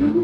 Don't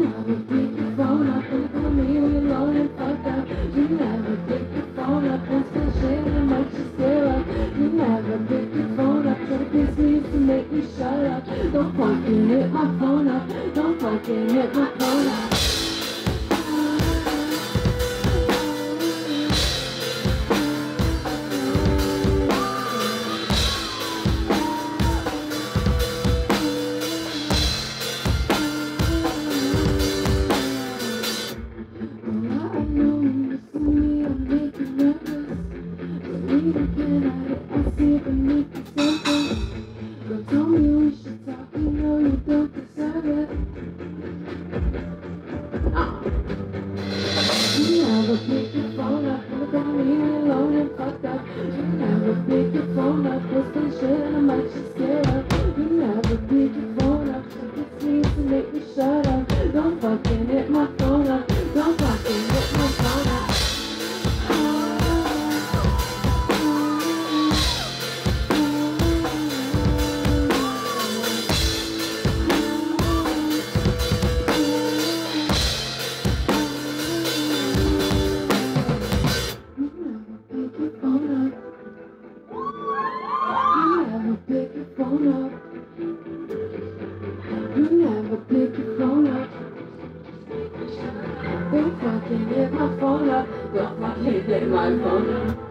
fucking hit my phone up.